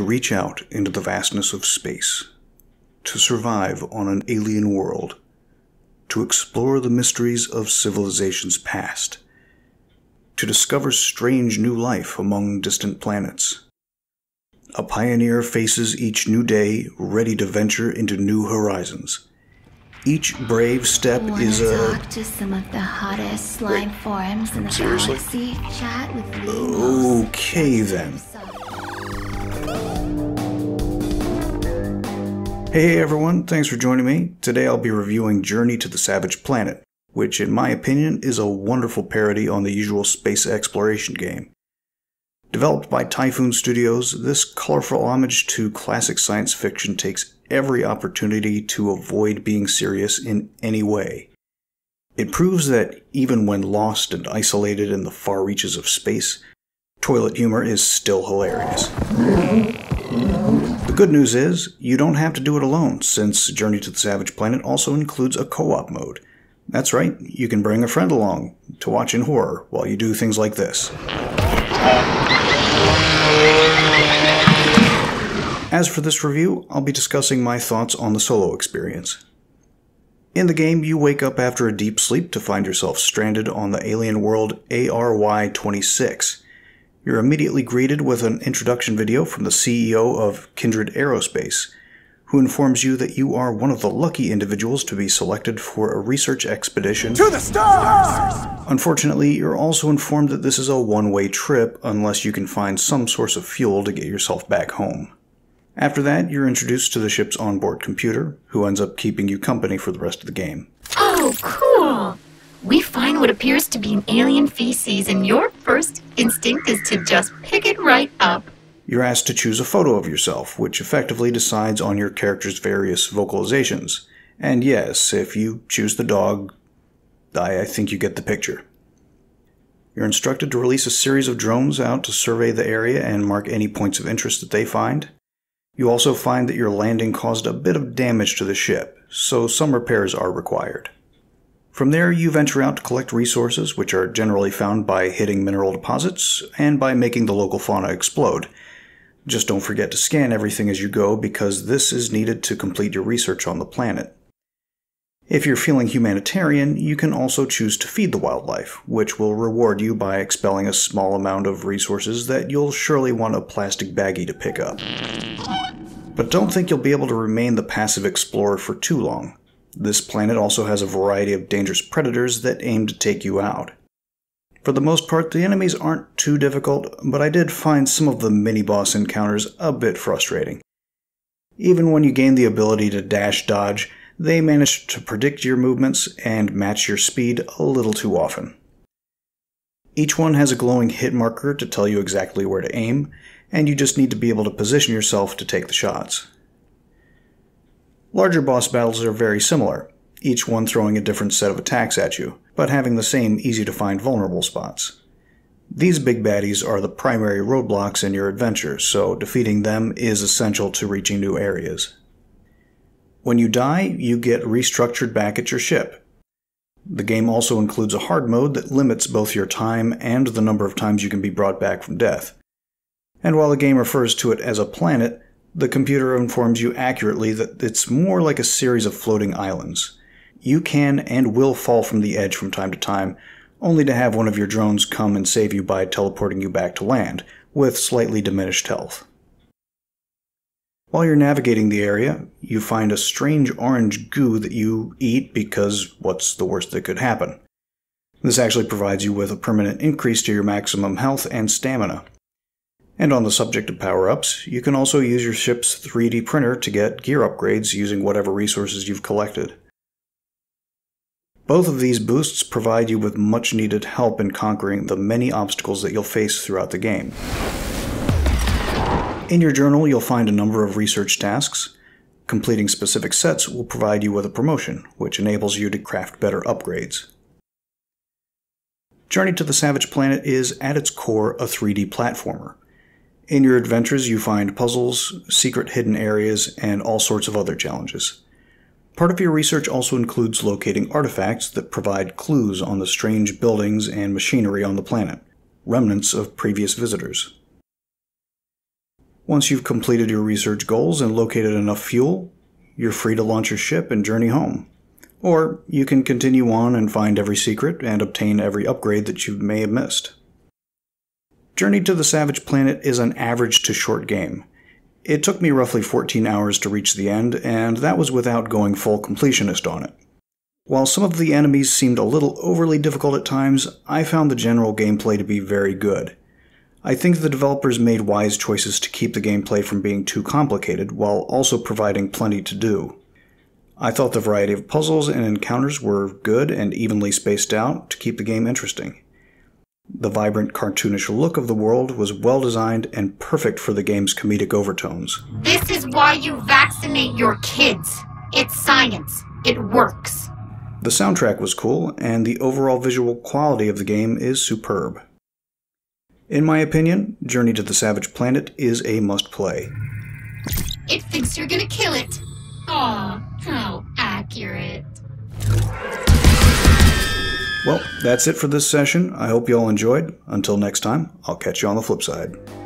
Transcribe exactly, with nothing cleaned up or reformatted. to reach out into the vastness of space, to survive on an alien world, to explore the mysteries of civilization's past, to discover strange new life among distant planets. A pioneer faces each new day, ready to venture into new horizons. Each brave step Wanna is a... talk to some of the hottest slime forums in the Seriously? galaxy? Chat with Lemos. Okay, then. Hey everyone, thanks for joining me. Today I'll be reviewing Journey to the Savage Planet, which in my opinion is a wonderful parody on the usual space exploration game. Developed by Typhoon Studios, this colorful homage to classic science fiction takes every opportunity to avoid being serious in any way. It proves that even when lost and isolated in the far reaches of space, toilet humor is still hilarious. The good news is, you don't have to do it alone, since Journey to the Savage Planet also includes a co-op mode. That's right, you can bring a friend along to watch in horror while you do things like this. As for this review, I'll be discussing my thoughts on the solo experience. In the game, you wake up after a deep sleep to find yourself stranded on the alien world A R Y twenty-six. You're immediately greeted with an introduction video from the C E O of Kindred Aerospace, who informs you that you are one of the lucky individuals to be selected for a research expedition to the stars! Unfortunately, you're also informed that this is a one-way trip unless you can find some source of fuel to get yourself back home. After that, you're introduced to the ship's onboard computer, who ends up keeping you company for the rest of the game. Oh, cool! We find what appears to be an alien feces, and your first instinct is to just pick it right up. You're asked to choose a photo of yourself, which effectively decides on your character's various vocalizations. And yes, if you choose the dog, I, I think you get the picture. You're instructed to release a series of drones out to survey the area and mark any points of interest that they find. You also find that your landing caused a bit of damage to the ship, so some repairs are required. From there, you venture out to collect resources, which are generally found by hitting mineral deposits and by making the local fauna explode. Just don't forget to scan everything as you go, because this is needed to complete your research on the planet. If you're feeling humanitarian, you can also choose to feed the wildlife, which will reward you by expelling a small amount of resources that you'll surely want a plastic baggie to pick up. But don't think you'll be able to remain the passive explorer for too long. This planet also has a variety of dangerous predators that aim to take you out. For the most part, the enemies aren't too difficult, but I did find some of the mini-boss encounters a bit frustrating. Even when you gain the ability to dash dodge, they manage to predict your movements and match your speed a little too often. Each one has a glowing hit marker to tell you exactly where to aim, and you just need to be able to position yourself to take the shots. Larger boss battles are very similar, each one throwing a different set of attacks at you, but having the same easy-to-find vulnerable spots. These big baddies are the primary roadblocks in your adventure, so defeating them is essential to reaching new areas. When you die, you get restructured back at your ship. The game also includes a hard mode that limits both your time and the number of times you can be brought back from death. And while the game refers to it as a planet, the computer informs you accurately that it's more like a series of floating islands. You can and will fall from the edge from time to time, only to have one of your drones come and save you by teleporting you back to land, with slightly diminished health. While you're navigating the area, you find a strange orange goo that you eat because what's the worst that could happen? This actually provides you with a permanent increase to your maximum health and stamina. And on the subject of power-ups, you can also use your ship's three D printer to get gear upgrades using whatever resources you've collected. Both of these boosts provide you with much-needed help in conquering the many obstacles that you'll face throughout the game. In your journal, you'll find a number of research tasks. Completing specific sets will provide you with a promotion, which enables you to craft better upgrades. Journey to the Savage Planet is, at its core, a three D platformer. In your adventures, you find puzzles, secret hidden areas, and all sorts of other challenges. Part of your research also includes locating artifacts that provide clues on the strange buildings and machinery on the planet, remnants of previous visitors. Once you've completed your research goals and located enough fuel, you're free to launch your ship and journey home. Or you can continue on and find every secret and obtain every upgrade that you may have missed. Journey to the Savage Planet is an average to short game. It took me roughly fourteen hours to reach the end, and that was without going full completionist on it. While some of the enemies seemed a little overly difficult at times, I found the general gameplay to be very good. I think the developers made wise choices to keep the gameplay from being too complicated, while also providing plenty to do. I thought the variety of puzzles and encounters were good and evenly spaced out to keep the game interesting. The vibrant, cartoonish look of the world was well designed and perfect for the game's comedic overtones. This is why you vaccinate your kids. It's science. It works. The soundtrack was cool, and the overall visual quality of the game is superb. In my opinion, Journey to the Savage Planet is a must-play. It thinks you're gonna kill it. Aw, how accurate. Well, that's it for this session. I hope you all enjoyed. Until next time, I'll catch you on the flip side.